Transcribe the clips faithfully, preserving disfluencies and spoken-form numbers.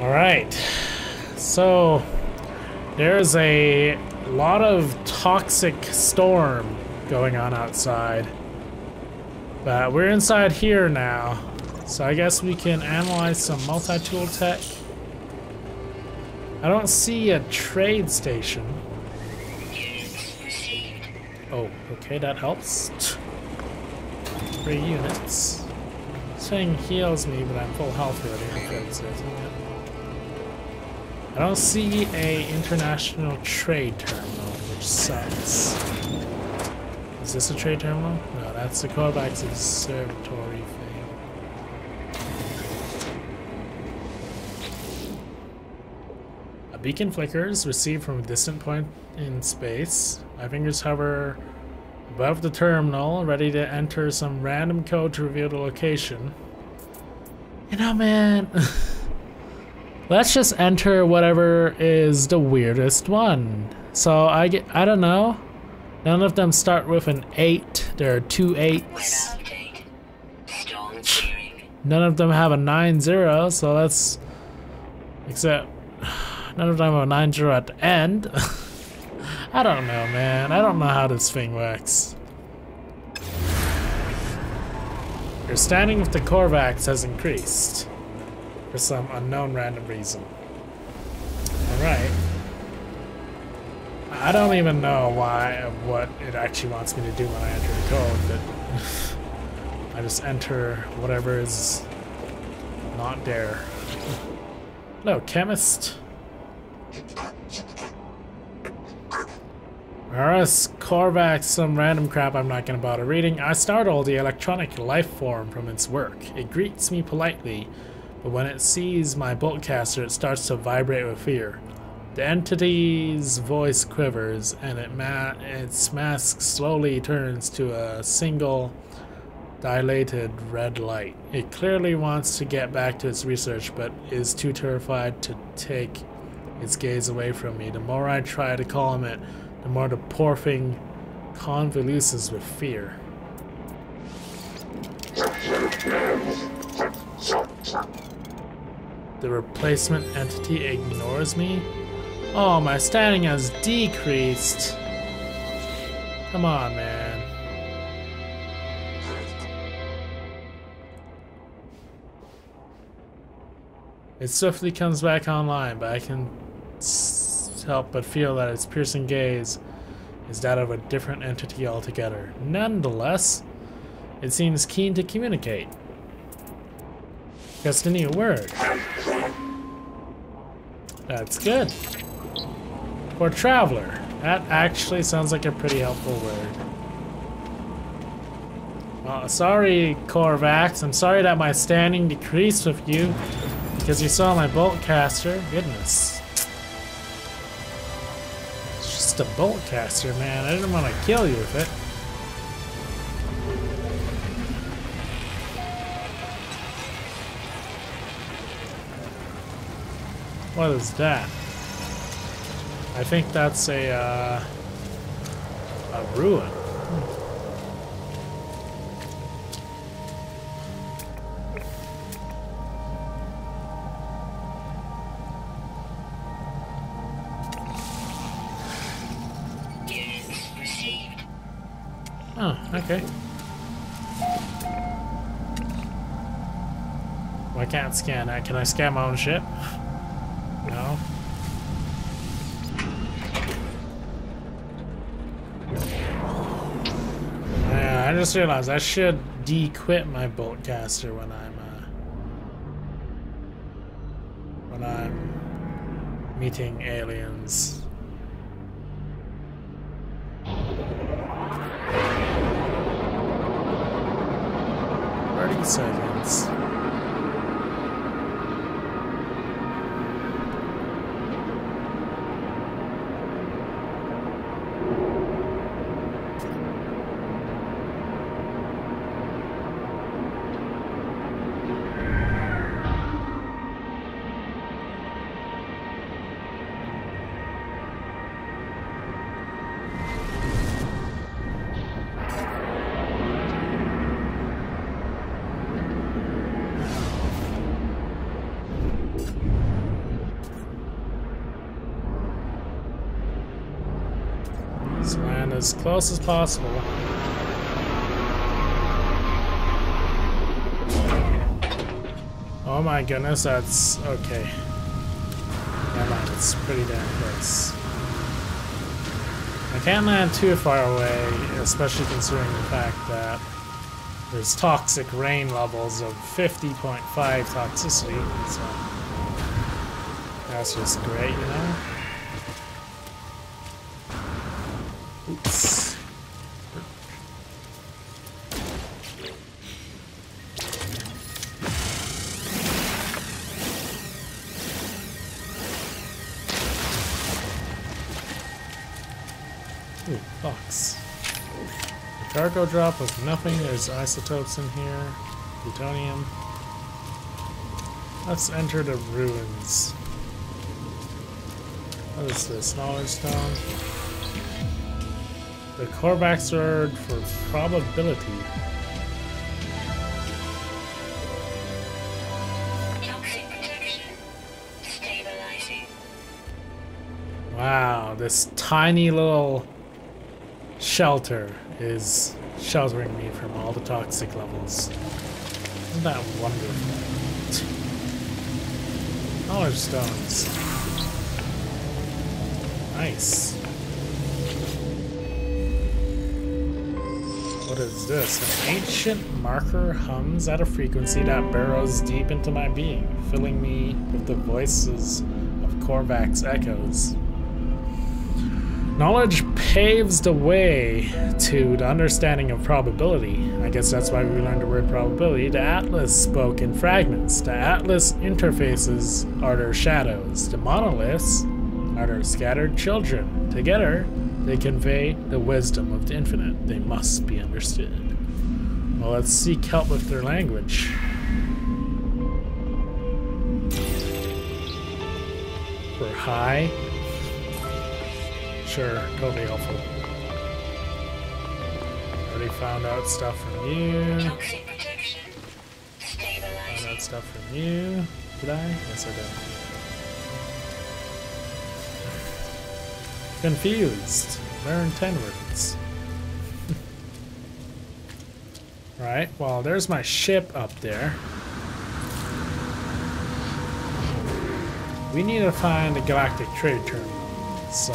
Alright, so there's a lot of toxic storm going on outside, but we're inside here now, so I guess we can analyze some multi-tool tech. I don't see a trade station. Oh, okay, that helps. Three units. This thing heals me, but I'm full health already. I don't see a international trade terminal, which sucks. Is this a trade terminal? No, that's the Korvax observatory thing. A beacon flickers, received from a distant point in space. My fingers hover above the terminal, ready to enter some random code to reveal the location. You know, man, let's just enter whatever is the weirdest one. So I get, I don't know. None of them start with an eight. There are two eights. None of them have a nine zero. So that's, except none of them have a nine zero at the end. I don't know, man. I don't know how this thing works. Your standing with the Korvax has increased for some unknown random reason. Alright. I don't even know why or what it actually wants me to do when I enter the code, but I just enter whatever is not there. Hello, chemist. Alright, Korvax, some random crap I'm not gonna bother reading. I startle the electronic life form from its work. It greets me politely, but when it sees my bolt caster, it starts to vibrate with fear. The entity's voice quivers, and it ma its mask slowly turns to a single dilated red light. It clearly wants to get back to its research, but is too terrified to take its gaze away from me. The more I try to calm it, the more the poor thing convoluses with fear. The replacement entity ignores me? Oh, my standing has decreased. Come on, man. It swiftly comes back online, but I can help but feel that its piercing gaze is that of a different entity altogether. Nonetheless, it seems keen to communicate. Just a new word. That's good. Or traveler. That actually sounds like a pretty helpful word. Well, sorry, Korvax. I'm sorry that my standing decreased with you because you saw my bolt caster. Goodness. A bolt caster, man. I didn't want to kill you with it. What is that? I think that's a uh, a ruin. Oh, okay. Well, I can't scan that. Can I scan my own ship? No. Yeah, I just realized I should de-quit my bolt caster when I'm uh, when I'm meeting aliens. Seconds. and as close as possible. Oh my goodness, that's okay. Never mind, it's pretty damn close. I can't land too far away, especially considering the fact that there's toxic rain levels of fifty point five toxicity, so that's just great, you know? Oops. Ooh, box. A cargo drop with nothing. There's isotopes in here. Plutonium. Let's enter the ruins. What is this? Knowledge stone. The Korvax word for probability. Toxic protection. Stabilizing. Wow, this tiny little shelter is sheltering me from all the toxic levels. Isn't that wonderful? Knowledge stones. Nice. What is this? An ancient marker hums at a frequency that burrows deep into my being, filling me with the voices of Korvax echoes. Knowledge paves the way to the understanding of probability. I guess that's why we learned the word probability. The Atlas spoke in fragments. The Atlas interfaces are their shadows. The monoliths are their scattered children. Together, they convey the wisdom of the infinite. They must be understood. Well, let's seek help with their language. For high? Sure, totally helpful. Already found out stuff from you. Toxic protection. Stabilizing. Found out stuff from you. Did I? Yes, I did. Confused. Learn ten words. Right, well, there's my ship up there. We need to find a galactic trade terminal, so...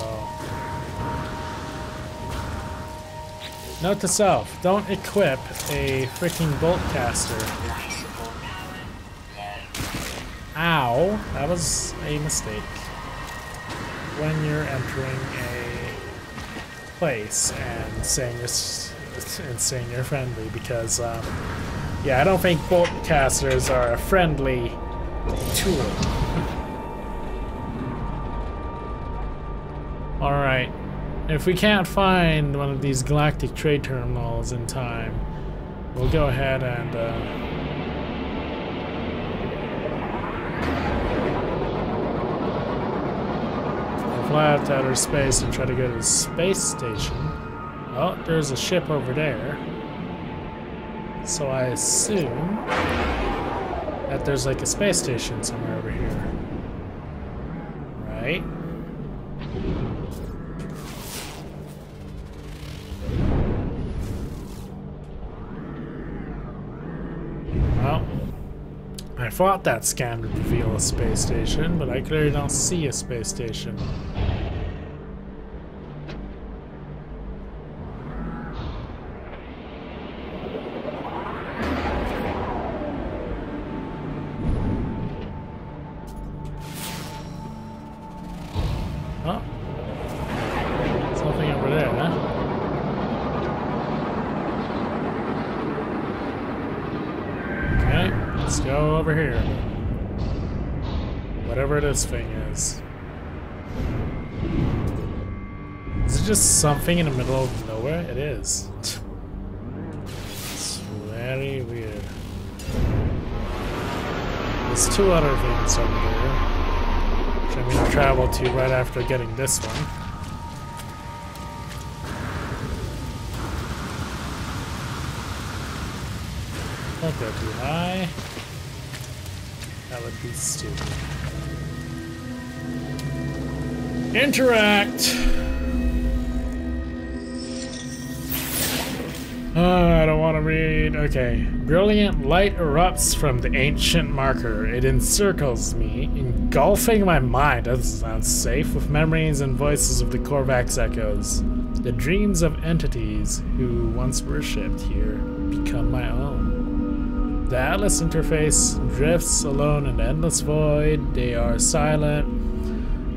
Note to self, don't equip a freaking bolt caster. Ow, that was a mistake. When you're entering a place and saying you're, and saying you're friendly, because um, yeah, I don't think bolt casters are a friendly tool. All right, if we can't find one of these galactic trade terminals in time, we'll go ahead and. Uh, Fly to outer space and try to go to the space station. Oh, there's a ship over there. So I assume that there's like a space station somewhere over here. Right? Well, I thought that scan would reveal a space station, but I clearly don't see a space station. This thing is. Is it just something in the middle of nowhere? It is. It's very weird. There's two other things over there, which I'm gonna travel to right after getting this one. Don't go too high. That would be stupid. Interact. read. Okay. Brilliant light erupts from the ancient marker. It encircles me, engulfing my mind. That sounds safe. With memories and voices of the Korvax echoes. The dreams of entities who once worshipped here become my own. The Atlas interface drifts alone in the endless void. They are silent.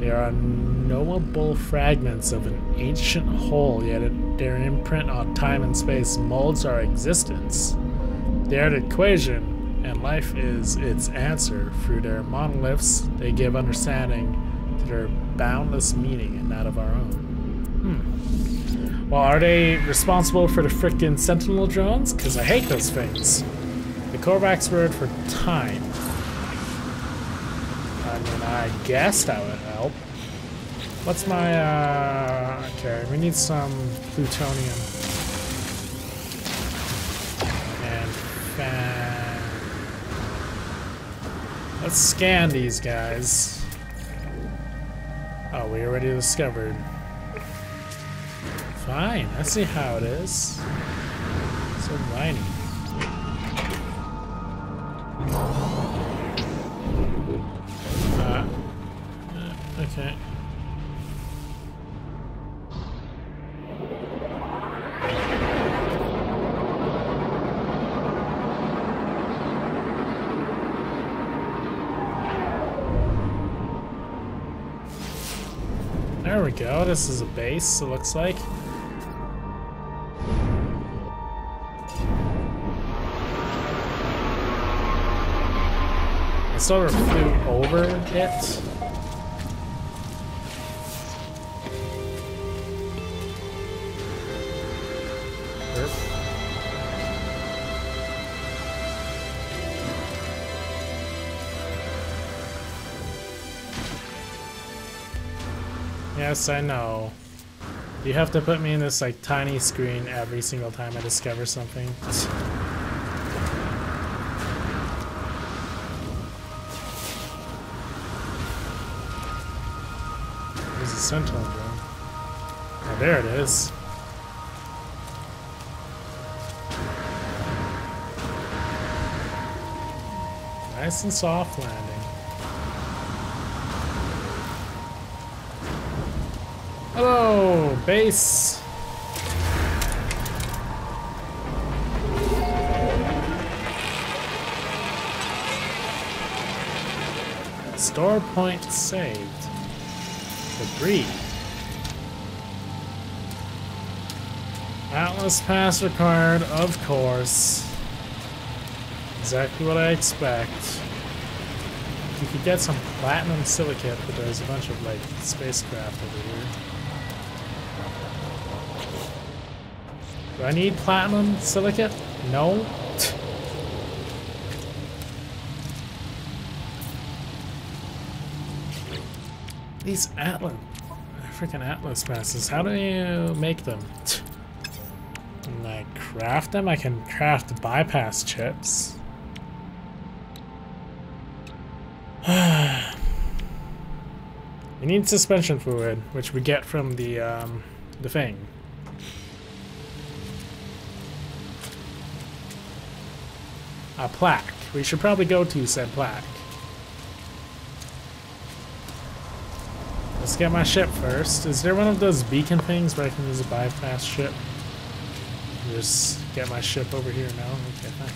They are unknowable fragments of an ancient whole, yet it, their imprint on time and space molds our existence. They are the equation, and life is its answer. Through their monoliths, they give understanding to their boundless meaning and that of our own. Hmm. Well, are they responsible for the frickin' Sentinel drones? Because I hate those things. The Korvax word for time. I mean, I guess that would help. What's my, uh... okay, we need some plutonium. And fan... Let's scan these guys. Oh, we already discovered. Fine, I see how it is. So whiny. Uh, uh, okay. There we go, this is a base, it looks like. I sort of flew over it. Burp. Yes, I know. You have to put me in this like tiny screen every single time I discover something. Sentinel drone. Oh, there it is. Nice and soft landing. Hello, base. Store point saved. Debris. Atlas pass required, of course. Exactly what I expect. You could get some platinum silicate, but there's a bunch of like spacecraft over here. Do I need platinum silicate? No. These Atlas, freaking Atlas passes, how do you make them? Can I craft them? I can craft bypass chips. You need suspension fluid, which we get from the, um, the thing. A plaque. We should probably go to said plaque. Let's get my ship first. Is there one of those beacon things where I can use a bypass ship? Just get my ship over here now. Okay, fine.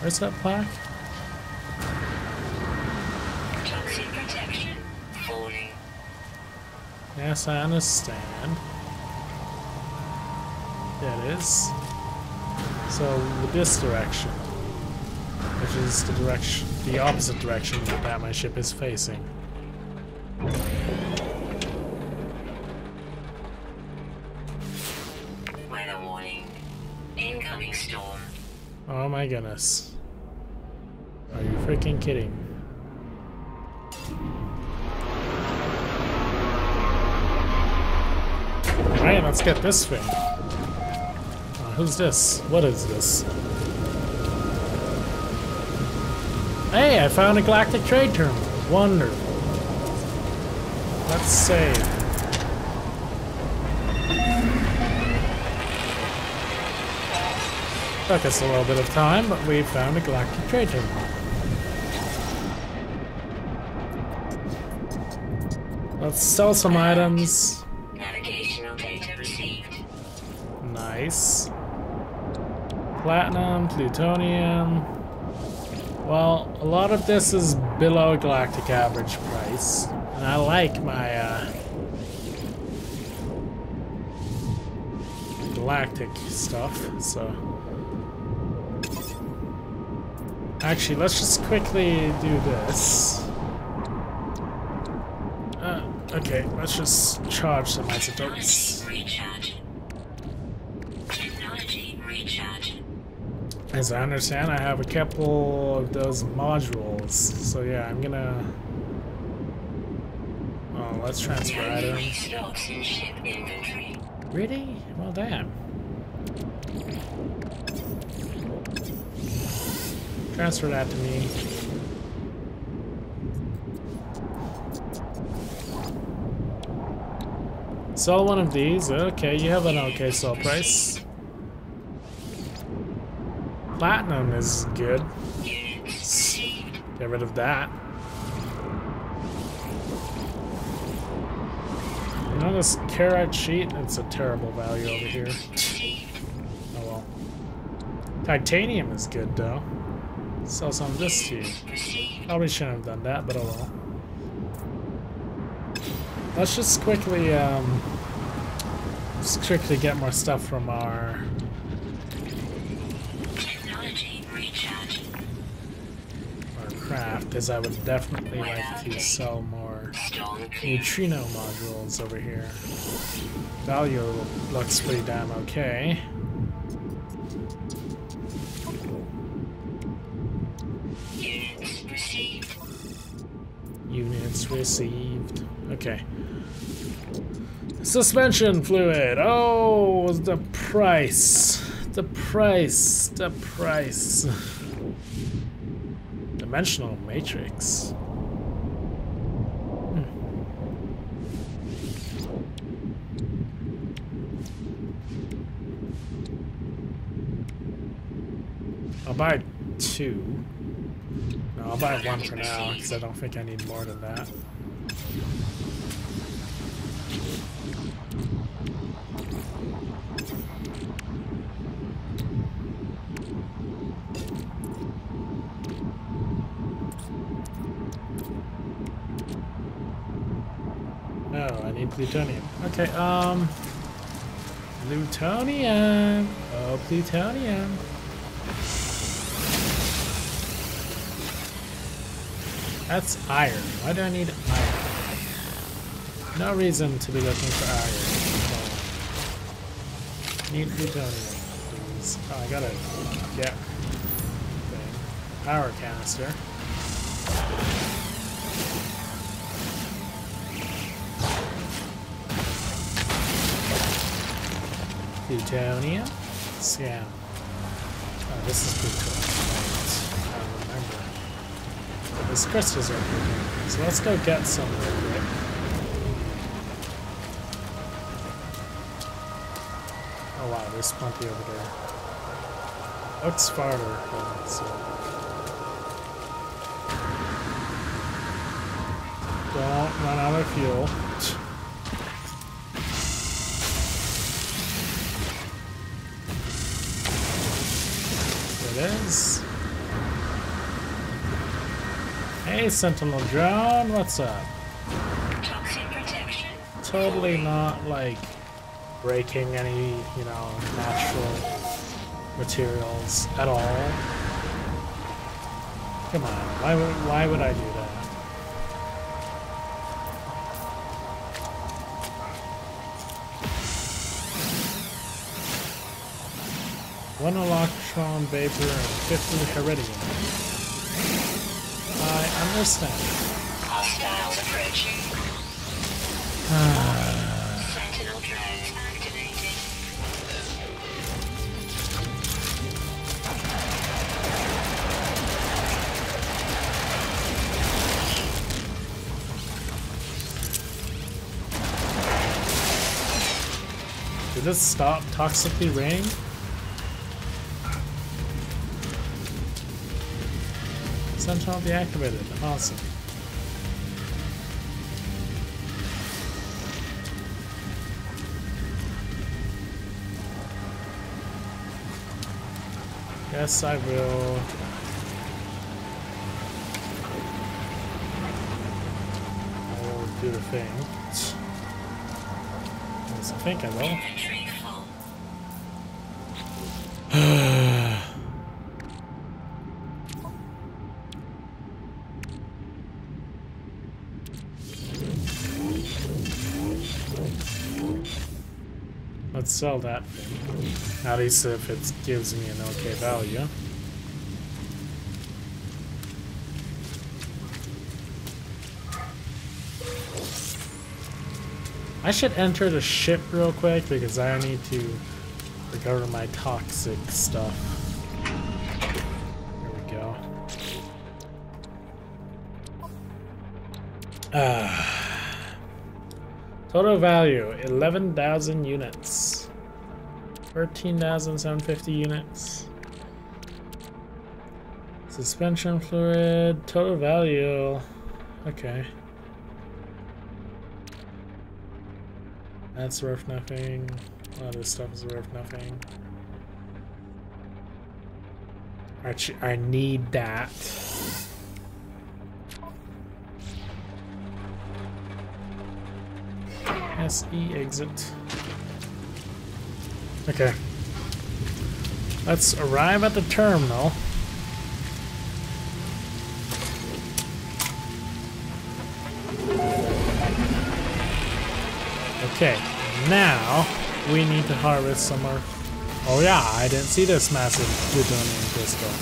Where's that plaque? Toxic protection. Warning. Yes, I understand. There it is. So this direction. Which is the direction, the opposite direction that my ship is facing. Weather warning. Incoming storm. Oh my goodness. Are you freaking kidding? Alright, let's get this thing. Uh, who's this? What is this? Hey, I found a galactic trade terminal. Wonderful. Let's save. Took us a little bit of time, but we found a galactic traitor. Let's sell some items. Navigational data received. Nice. Platinum, plutonium. Well, a lot of this is below galactic average price, and I like my uh, galactic stuff, so. Actually, let's just quickly do this. Uh, okay, let's just charge some isotopes. As I understand, I have a couple of those modules, so yeah, I'm gonna... Oh, let's transfer items. Really? Well, damn. Transfer that to me. Sell one of these. Okay, you have an okay sell price. Platinum is good. Get rid of that. You know this carat sheet? It's a terrible value over here. Oh well. Titanium is good though. Sell some of this to you. Probably shouldn't have done that, but oh well. Let's just quickly, um, just quickly get more stuff from our. Craft, as I would definitely like to sell more neutrino modules over here. Value looks pretty damn okay. Units received. Units received. Okay. Suspension fluid. Oh, the price. The price. The price. Dimensional Matrix. Hmm. I'll buy two. No, I'll buy one for now because I don't think I need more than that. Plutonium. Okay, um... plutonium! Oh, plutonium! That's iron. Why do I need iron? No reason to be looking for iron. Need plutonium, please. Oh, I gotta get... thing. Power canister. Plutonium? Yeah. Oh, this is plutonium. I don't remember. These crystals are plutonium. So let's go get some real quick. Oh wow, there's plenty over there. Looks farther than so. Don't run out of fuel. It is. Hey, Sentinel drone, what's up? Toxic protection. Totally not like breaking any, you know, natural materials at all. Come on, why would why would I do that? One unlock. Electron Vapor and fifty Heridium. I understand. Hostile approaching. Sentinel drive activated. Did this stop toxically raining? Sentinel deactivated. Awesome. Yes, I will. I will do the thing. Yes, I think I will. Let's sell that. At least if it gives me an okay value. I should enter the ship real quick because I need to recover my toxic stuff. There we go. Uh, total value, eleven thousand units. thirteen thousand seven hundred fifty units. Suspension fluid, total value. Okay. That's worth nothing. A lot of this stuff is worth nothing. Actually, I need that. S E exit. Okay, let's arrive at the terminal. Okay, now we need to harvest some more. Oh yeah, I didn't see this massive plutonium crystal.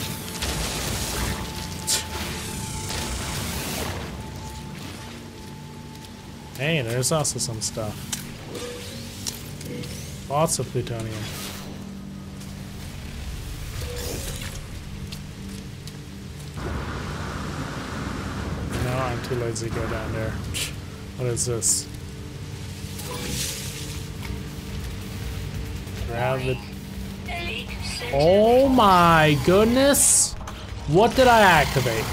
Hey, there's also some stuff. Lots of plutonium. No, I'm too lazy to go down there. What is this? Gravit. Oh my goodness! What did I activate?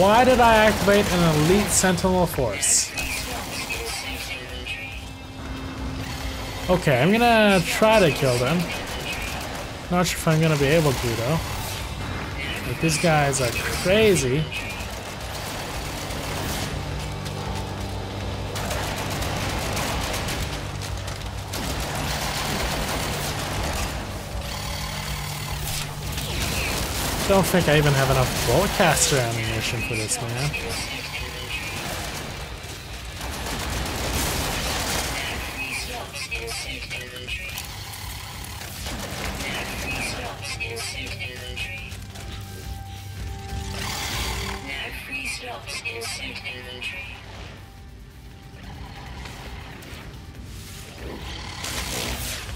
Why did I activate an elite sentinel force? Okay, I'm gonna try to kill them. Not sure if I'm gonna be able to, though. But these guys are crazy. Don't think I even have enough bolt caster ammunition for this, man.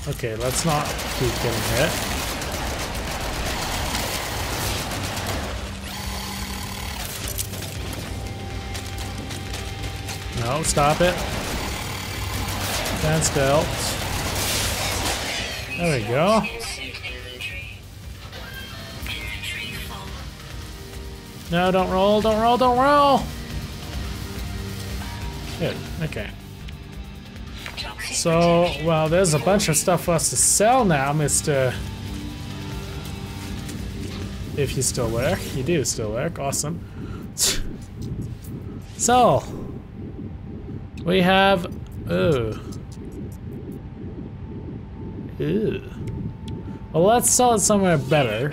Okay, let's not keep getting hit. No, stop it. Stand still. There we go. No, don't roll, don't roll, don't roll! Good, okay. So, well, there's a bunch of stuff for us to sell now, Mister If you still work. You do still work. Awesome. So, we have... Ooh. Ooh. Well, let's sell it somewhere better.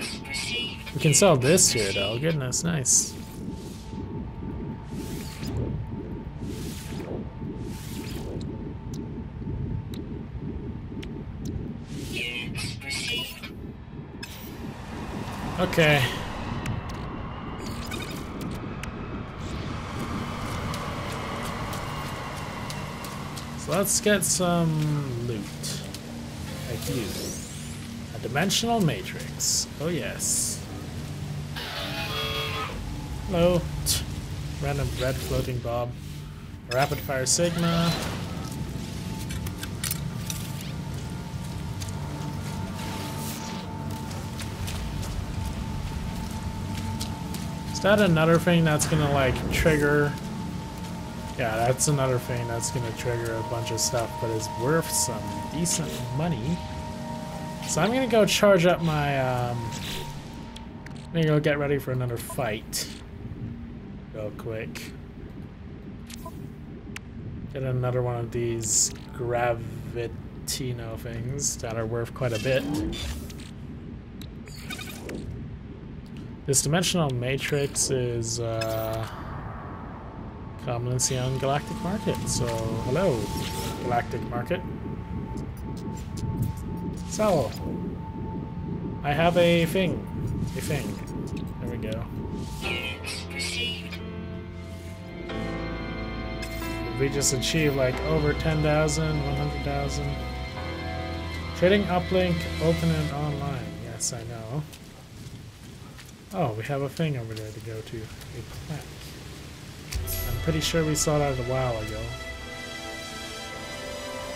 We can sell this here, though. Goodness, nice. Okay. So let's get some loot. Like you. A dimensional matrix. Oh yes. Hello. Random red floating bob. Rapid fire sigma. that another thing that's gonna like trigger? Yeah, that's another thing that's gonna trigger a bunch of stuff, but it's worth some decent money. So I'm gonna go charge up my. Um, I'm gonna go get ready for another fight. Real quick. Get another one of these Gravitino things that are worth quite a bit. This Dimensional Matrix is uh, commonly on Galactic Market, so hello, Galactic Market. So, I have a thing, a thing, there we go. If we just achieve like over ten thousand, one hundred thousand. Trading uplink, open and online, yes I know. Oh, we have a thing over there to go to. A plaque. I'm pretty sure we saw that a while ago.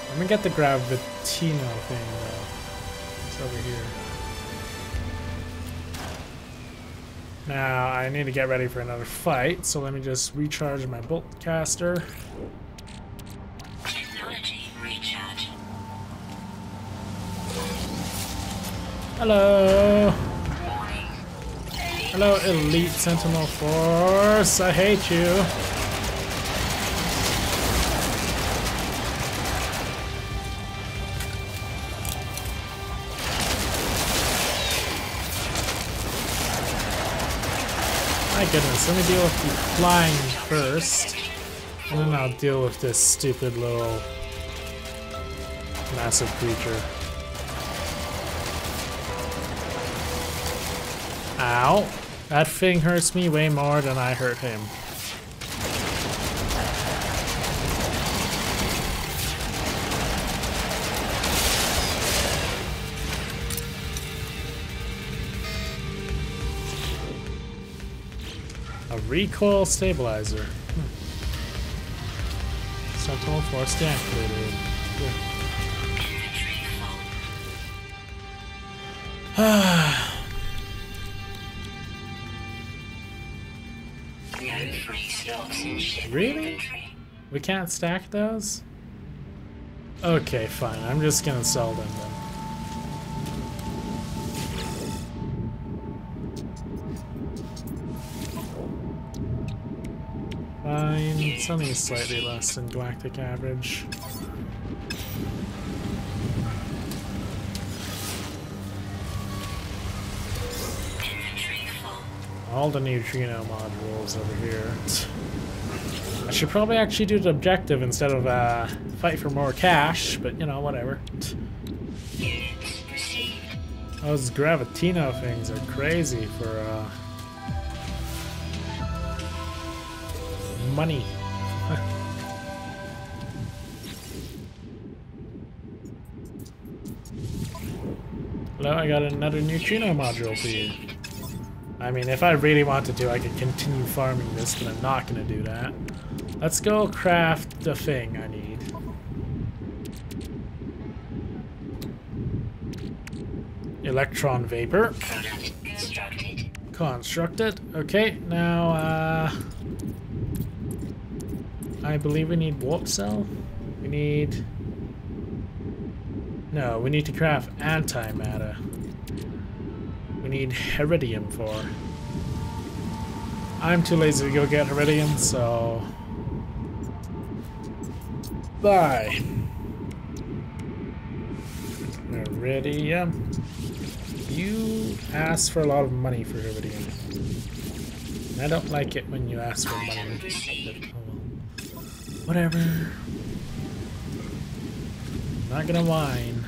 I'm gonna get the Gravitino thing though. It's over here. Now, I need to get ready for another fight, so let me just recharge my bolt caster. Technology recharge. Hello! Hello, Elite Sentinel Force. I hate you. My goodness, let me deal with the flying first, and then I'll deal with this stupid little massive creature. Ow. That thing hurts me way more than I hurt him. A recoil stabilizer. Hmm. Sentinel force deactivated. Ah. Really? We can't stack those? Okay, fine. I'm just gonna sell them then. Fine. It's only slightly less than galactic average. All the neutrino modules over here. I should probably actually do the objective instead of uh, fight for more cash, but you know, whatever. Those Gravitino things are crazy for uh, money. Hello, I got another neutrino module for you. I mean, if I really wanted to, I could continue farming this, but I'm not gonna do that. Let's go craft the thing I need. Electron Vapor. Constructed. Constructed. Okay, now, uh... I believe we need Warp Cell. We need... No, we need to craft antimatter. We need Heridium for. I'm too lazy to go get Heridium, so... Bye. Heridium. You ask for a lot of money for Heridium. And I don't like it when you ask for money. But, oh, whatever. I'm not gonna whine.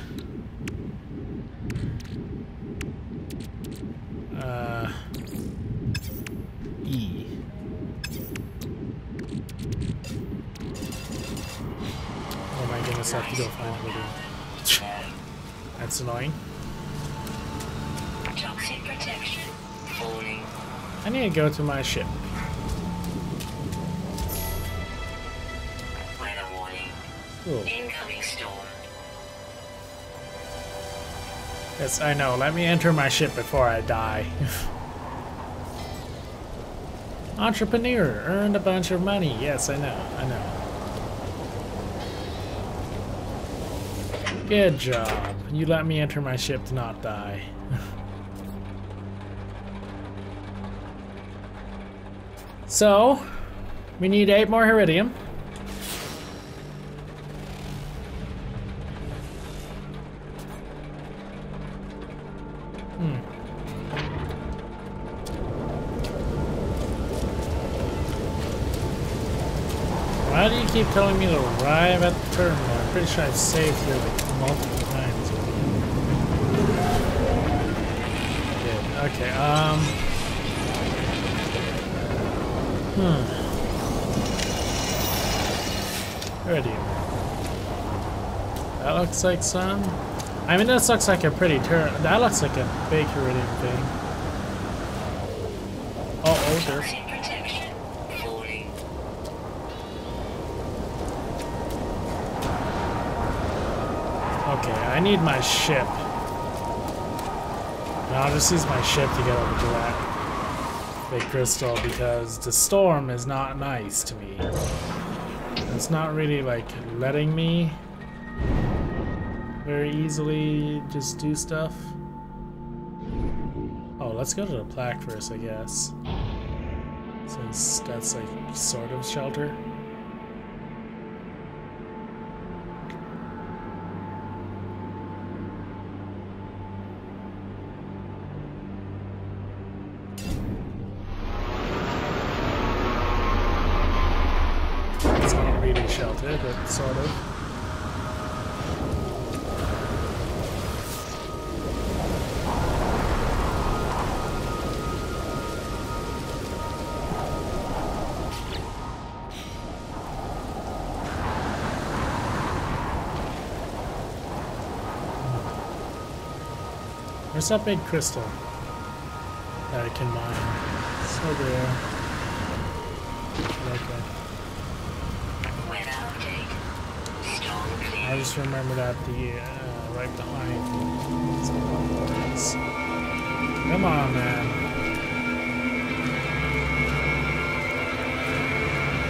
Uh... E. I have to go find Heridium. That's annoying. Toxic protection. I need to go to my ship. Weather warning. Cool. Incoming storm. Yes, I know. Let me enter my ship before I die. Entrepreneur, earned a bunch of money. Yes, I know, I know. Good job. You let me enter my ship to not die. So, we need eight more Heridium. Keep telling me to arrive at the terminal. I'm pretty sure I've saved here like multiple times. Good. Okay, um... Hmm. Heridium. That looks like some... I mean, this looks like a pretty ter... That looks like a big Heridium thing. Oh, oh, there's... I need my ship. And I'll just use my ship to get over to that big crystal because the storm is not nice to me. It's not really like letting me very easily just do stuff. Oh, let's go to the plaque first, I guess. Since that's like sort of shelter. But sort of. Where's that big crystal that I can mine? It's over there. Okay. I just remembered that the uh, right behind. Come on, man.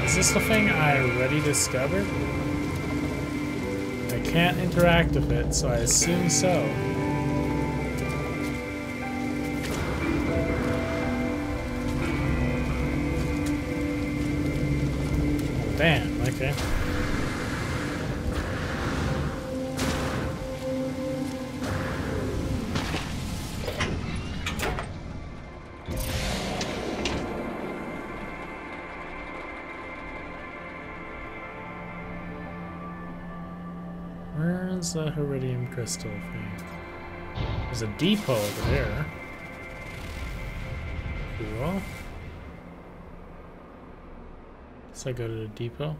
Is this the thing I already discovered? I can't interact with it, so I assume so. Damn, okay. The Heridium crystal thing. There's a depot over there. Cool. Guess I go to the depot.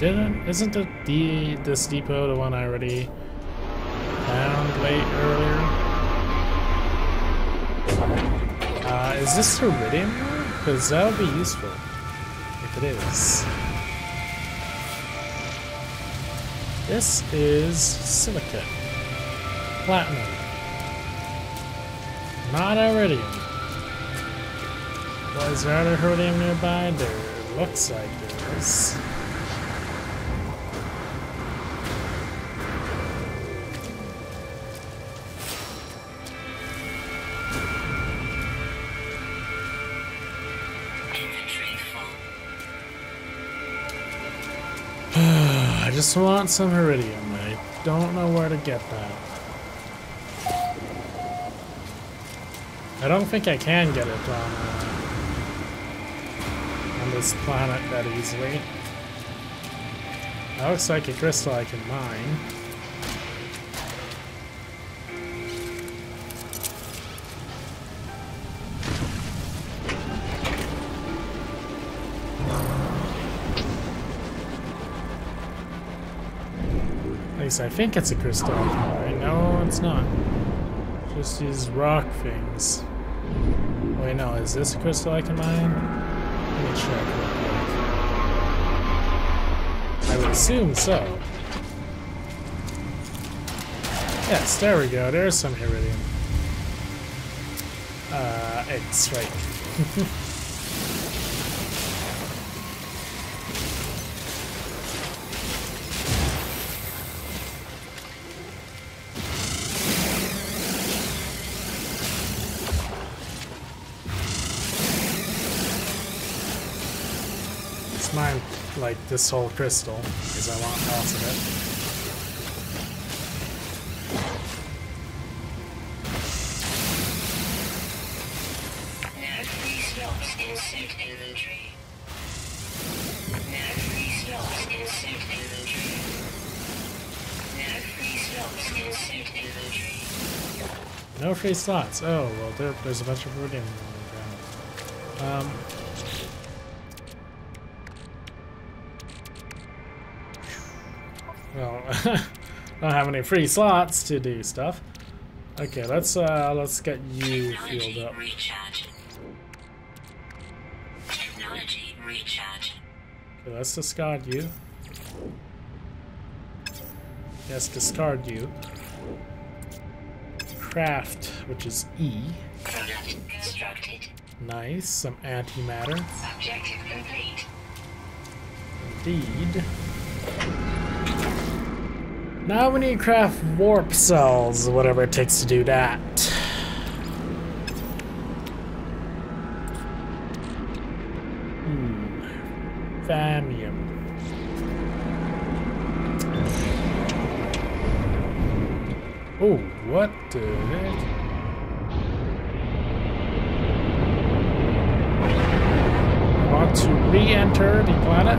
Didn't? Isn't the, the this depot the one I already found late earlier? Uh, is this Heridium? Because that would be useful if it is. This is silica, platinum, not Heridium. Well, is there other Heridium nearby? There looks like there is. I just want some Heridium. I don't know where to get that. I don't think I can get it on, uh, on this planet that easily. That looks like a crystal I can mine. I think it's a crystal. Right? No, it's not. Just these rock things. Wait, no, is this a crystal I can mine? Let me check real quick. I would assume so. Yes, there we go. There's some Heridium. Uh, it's right. It's mine, like, this whole crystal, because I want lots of it. No free slots. Oh, well, there, there's a bunch of Heridium on the ground. Um, well, I don't have any free slots to do stuff. Okay, let's uh, let's get you fueled up. Recharge. Technology recharge. Okay, let's discard you. Yes, discard you. Craft, which is E. Product constructed. Nice, some antimatter. Objective complete. Indeed. Now we need to craft warp cells, whatever it takes to do that. Hmm. Famium. Oh, what the heck? Want to re-enter the planet?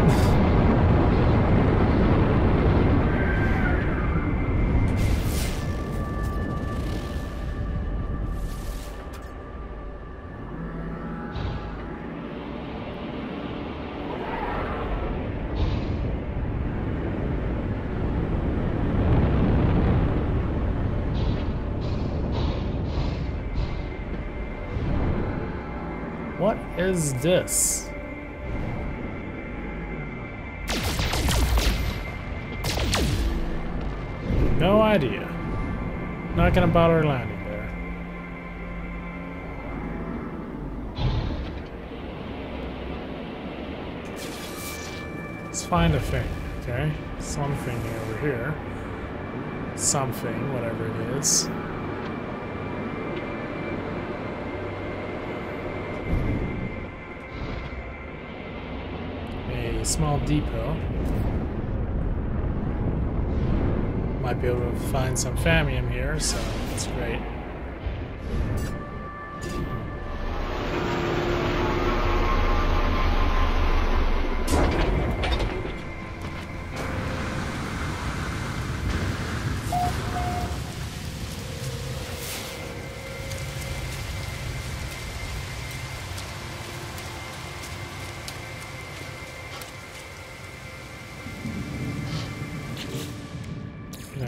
What is this? No idea. Not gonna bother landing there. Let's find a thing, okay? Something over here. Something, whatever it is. Small depot. Might be able to find some Famium here, so that's great.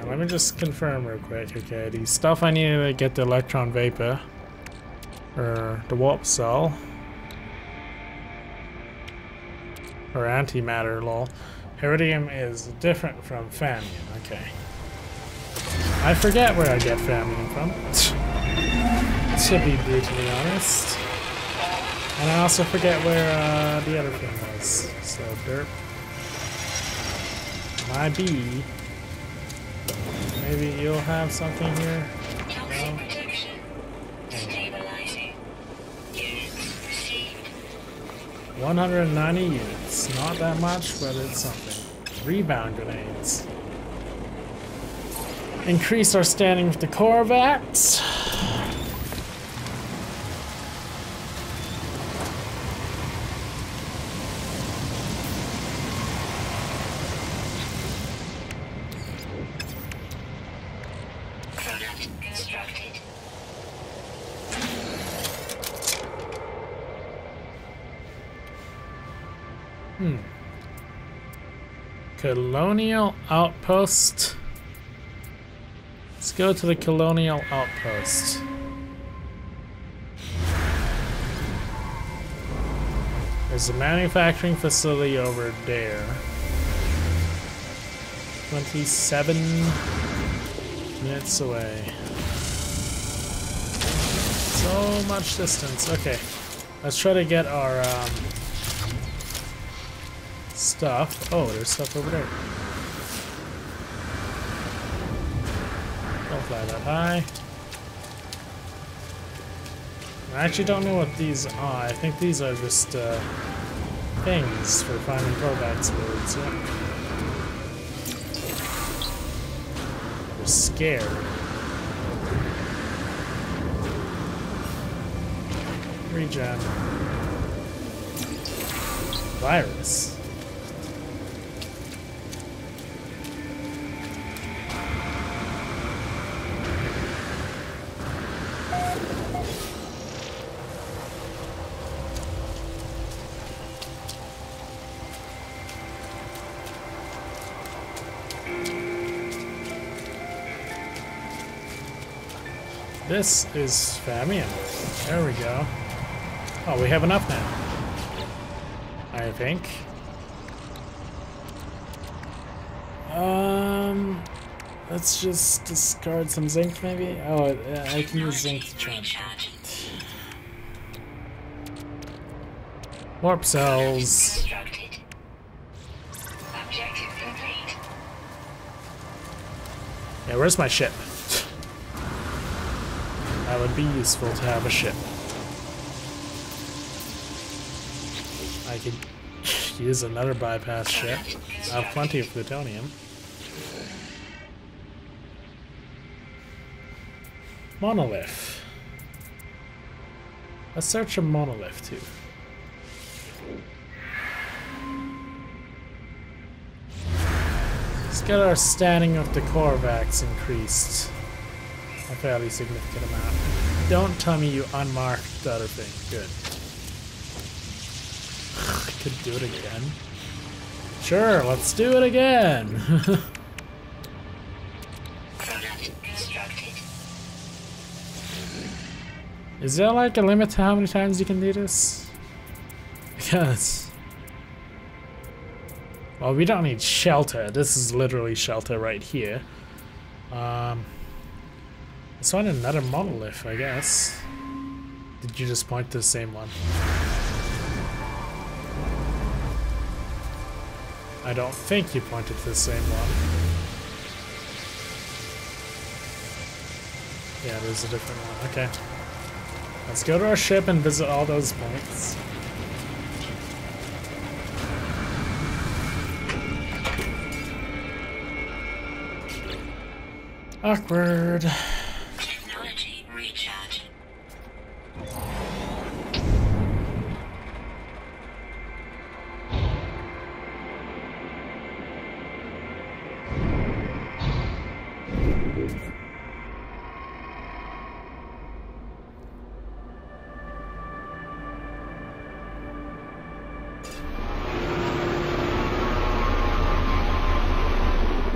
Let me just confirm real quick. Okay, the stuff I needed to get the Electron Vapor, or the Warp Cell, or antimatter, lol. Heridium is different from Famium, okay. I forget where I get Famium from, to be brutally honest. And I also forget where uh, the other thing was, so derp. My bee. Maybe you'll have something here. Toxic protection. Stabilizing. Units received. one hundred ninety units. Not that much, but it's something. Rebound grenades. Increase our standing with the Korvax. Hmm. Colonial outpost. Let's go to the colonial outpost. There's a manufacturing facility over there. twenty-seven minutes away. So much distance. Okay. Let's try to get our um, stuff. Oh, there's stuff over there. Don't fly that high. I actually don't know what these are. I think these are just uh, things for finding Korvax fluids. Yeah. Scared. Regen. Virus. This is Famium. There we go. Oh, we have enough now. I think. Um, let's just discard some zinc, maybe. Oh, I, I can use zinc to charge. Warp cells. Yeah, where's my ship? That would be useful to have a ship. I could use another bypass ship. I have plenty of plutonium. Monolith. Let's search a monolith too. Let's get our standing of the Korvax increased. A fairly significant amount. Don't tell me you unmarked the other thing. Good. I could do it again. Sure, let's do it again! Is there like a limit to how many times you can do this? Because... well, we don't need shelter. This is literally shelter right here. Um... Let's find another monolith, I guess. Did you just point to the same one? I don't think you pointed to the same one. Yeah, there's a different one. Okay. Let's go to our ship and visit all those points. Awkward.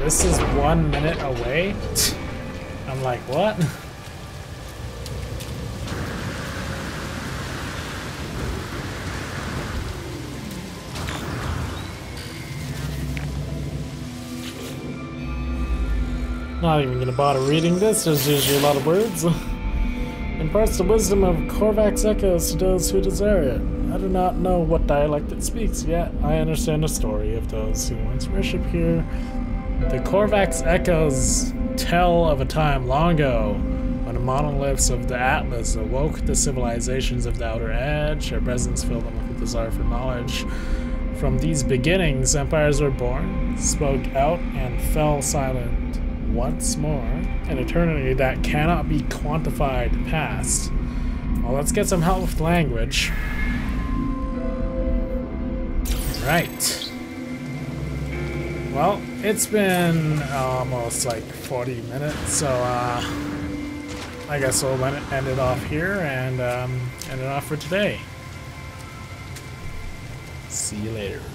This is one minute away. I'm like, what? Not even gonna bother reading this, there's usually a lot of words. Imparts the wisdom of Korvax echoes to those who desire it. I do not know what dialect it speaks, yet I understand the story of those who once worship here. The Korvax echoes tell of a time long ago when the monoliths of the Atlas awoke the civilizations of the Outer Edge. Their presence filled them with a desire for knowledge. From these beginnings, empires were born, spoke out, and fell silent once more. An eternity that cannot be quantified past. Well, let's get some help with language. Right. Well, it's been almost like forty minutes, so uh, I guess we'll end it off here and um, end it off for today. See you later.